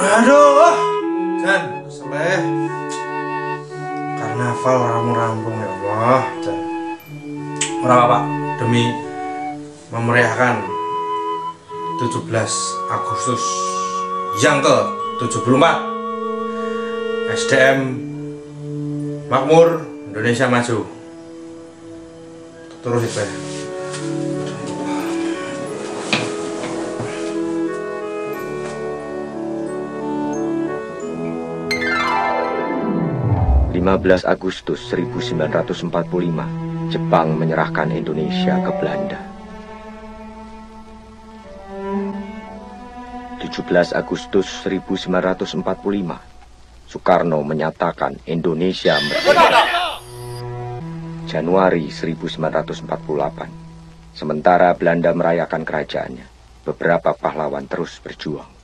Aduh, Jan, seleh. Karnaval rampung-rampung ya Allah. Jan, ora apa Pak, demi memeriahkan 17 Agustus yang ke-74 SDM Makmur Indonesia Maju. Terus itu ya. Agustus 15 1945, Jepang menyerahkan Indonesia ke Belanda. 17 Agustus 1945, Soekarno menyatakan Indonesia merdeka. Januari 1948, sementara Belanda merayakan kerajaannya, beberapa pahlawan terus berjuang.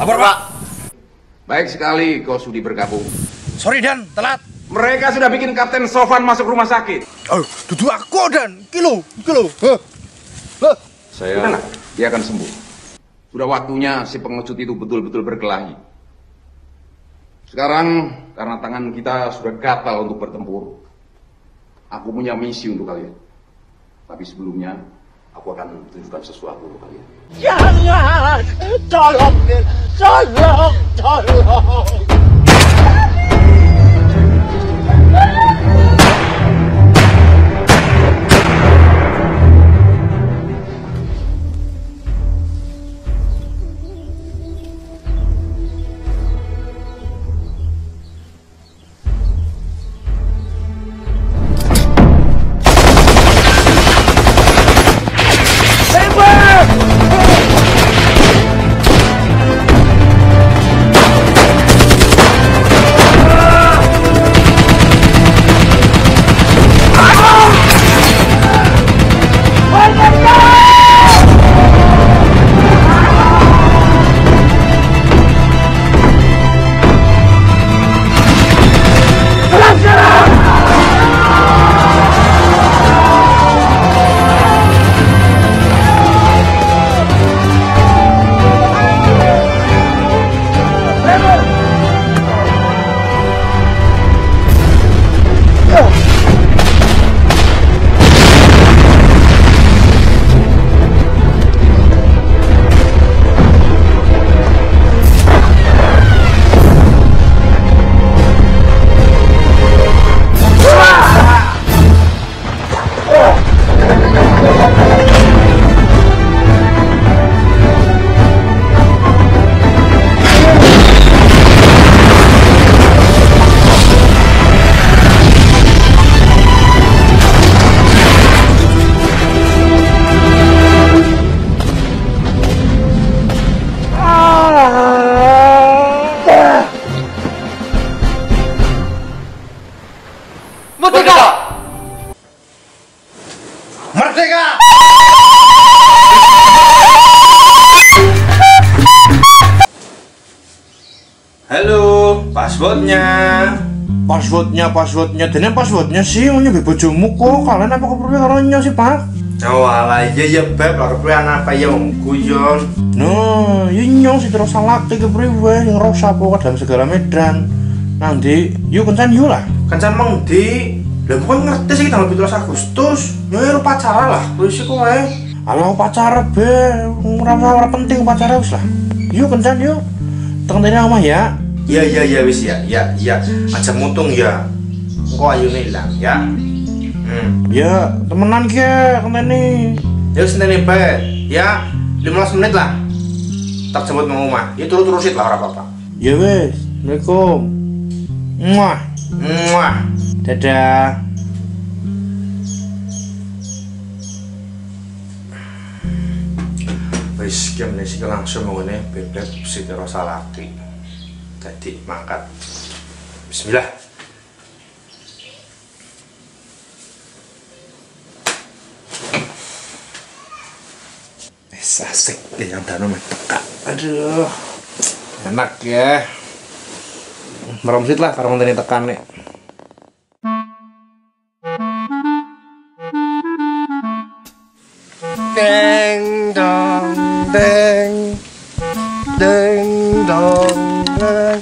4, Pak. Baik sekali kau sudi bergabung. Sorry Dan, telat. Mereka sudah bikin Kapten Sofan masuk rumah sakit. Oh, duduk aku Dan, kilo. Saya Udahlah, dia akan sembuh. Sudah waktunya si pengecut itu betul-betul berkelahi. Sekarang karena tangan kita sudah gatal untuk bertempur, aku punya misi untuk kalian. Tapi sebelumnya aku akan tunjukkan sesuatu untuk kalian. Jangan! Tolong! Tolong! Tolong! Merdeka! Halo, passwordnya, dan passwordnya sih, punya bojomu kok, kalian apa keperluan orangnya sih Pak? Oh ala iya beb, aku keperluan apa ya om guyon? No, nyong sih terus salah, keperluan yang rosak pokok dalam segala medan. Nanti, yuk kencan yuk lah. Kencan mong di. Lah kok ngerti sih tanggal 17 Agustus? Ya ora pacaran lah, wis iku wae. Ala pacar be, ora penting pacaran wis lah. Yuk kencan yuk. Tengene omah ya. Ya wis ya. Aja mutung ya. Engko ayune ilang ya. Ya, temenan ki kene. Ya wis nene bae. Ya, 15 menit lah. Tak jemput nang omah. Ya turu-turusit lah ora apa-apa. Ya wis. Assalamualaikum. Muah. Dadah. Wis wis gemlesi langsung mengenai bebek siterosalaki. Jadi mangkat. Bismillah. Asik deh yang danu mentekak. Aduh. Enak ya. Meromsit lah karena ini tekan nih. Deng dong deng deng dong deng.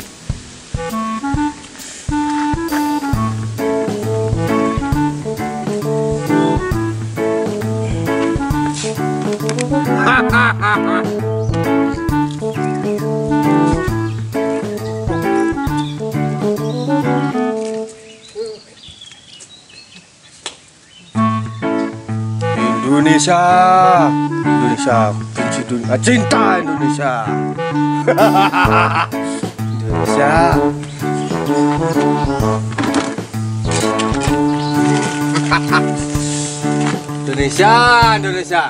Indonesia, Indonesia, benci dunia, cinta Indonesia. Indonesia. Indonesia, Indonesia.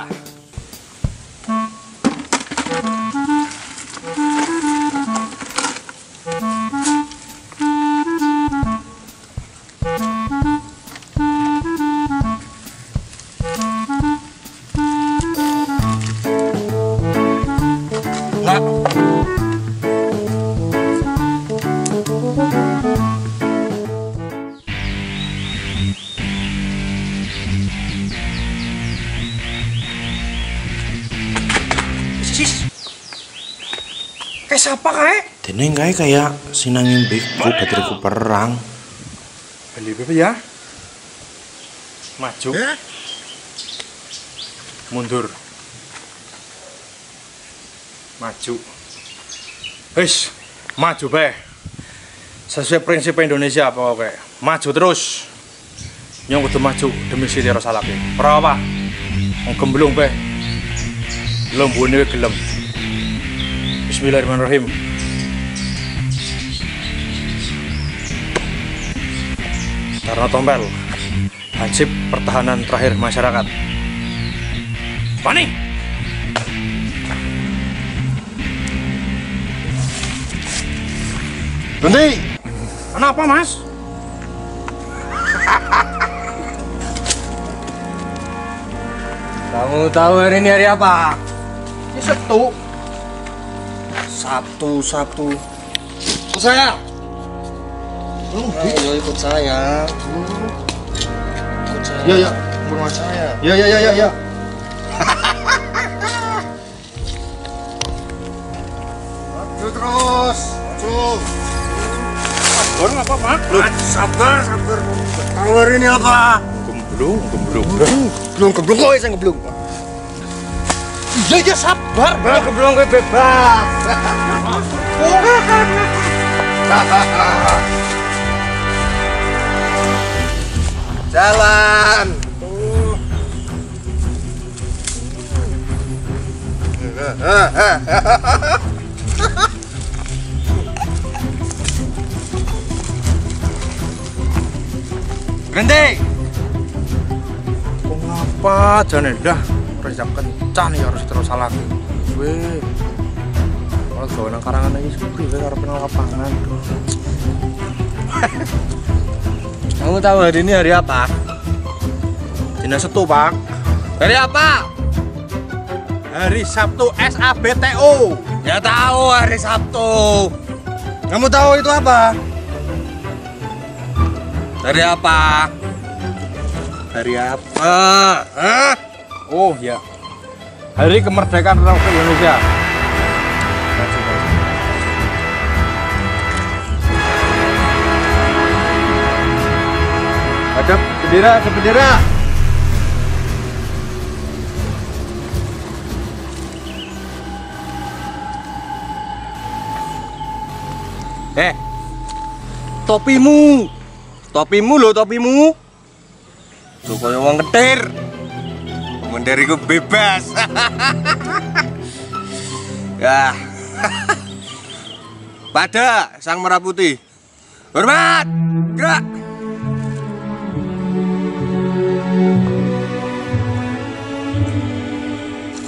Siapa kae? Dene kae kayak sinangin biku baterku perang. Beli apa ya? Maju. Mundur. Maju. Wis, maju bae. Sesuai prinsip Indonesia pokoknya. Maju terus. Nyong kudu maju demi Siti Rosalaki. Ora apa? Wong gemblung bae. Lombone gelem. Bismillahirrahmanirrahim. Tarno Tompel, hansip pertahanan terakhir masyarakat. Panik. Berhenti. Kenapa, Mas? Kamu tahu hari ini hari apa? Ini Sabtu. Sabtu. Ikut saya. Ayo ikut saya. Ya. Ikut saya. Ya. Maju terus. Sabar apa, Pak? Sabar. Tawar ini apa? Gemblung. Kok saya gemblung, Pak? Ya sabar, bang. Keblong gue bebas. Jalan. Berhenti. Kenapa Janedah? Perjam kencan ya harus terus salah lagi. Weh, kalau gawe nang karangan lagi sepi, weh karena penang lapangan. Kamu tahu hari ini hari apa? Dina Setu, Pak. Hari apa? Hari Sabtu SABTO. Ya tahu hari Sabtu. Kamu tahu itu apa? Hari apa? Hari apa? Hah? Oh ya, hari kemerdekaan Republik Indonesia. Ada bendera. Topimu lo. Tuh kayak wong ketir. Menderiku bebas. Ya. Pada Sang Merah Putih. Hormat. Gerak.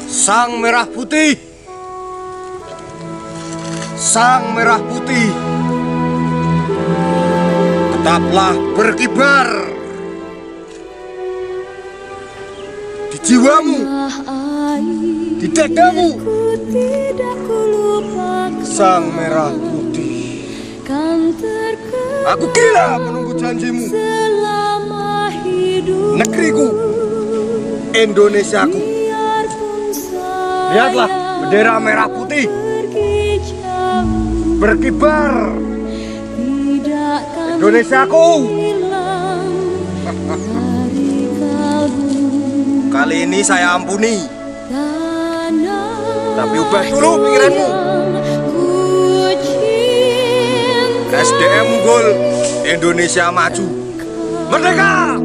Sang Merah Putih. sang merah putih, tetaplah berkibar di jiwamu, di dadamu, sang merah putih. Aku gila menunggu janjimu, negeriku, Indonesiaku. Lihatlah bendera merah putih berkibar, Indonesiaku. Kali ini saya ampuni, tapi ubah dulu pikiranmu. SDM unggul, Indonesia maju, merdeka!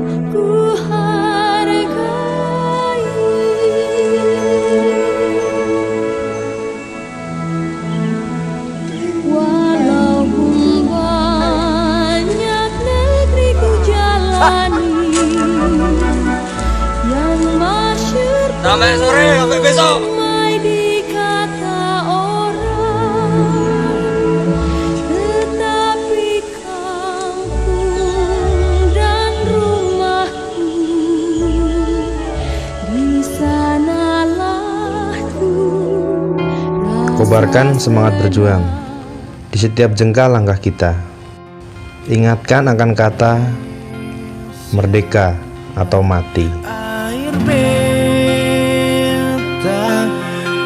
Sampai sore, sampai besok. Sampai dikata orang, tetapi kampung dan rumahku, di sanalah ku. Kobarkan semangat berjuang di setiap jengkal langkah kita. Ingatkan akan kata merdeka atau mati.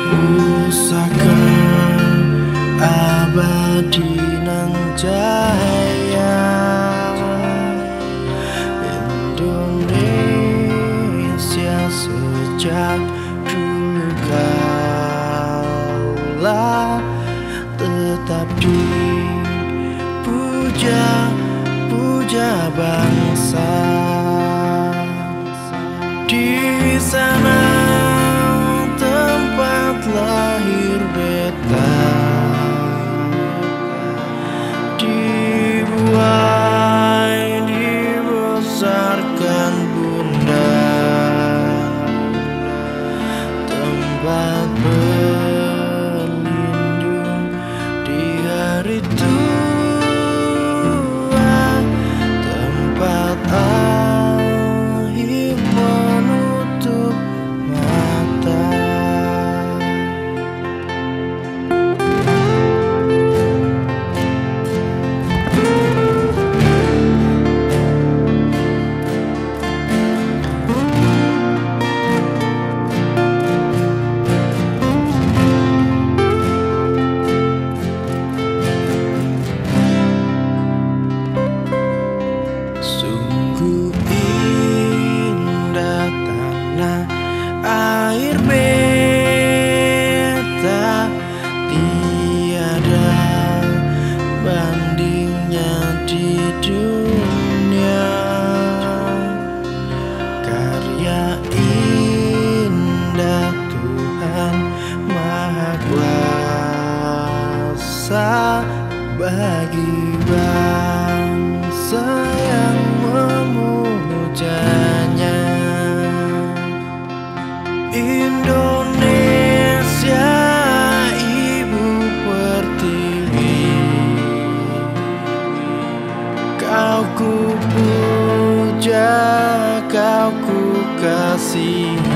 Pusaka abadi nan jaya, Indonesia sejak dulu kala tetap dipuja-puja bangsa di sana. Bagi bangsa yang memujanya, Indonesia ibu pertiwi, kau ku puja, kau ku kasih.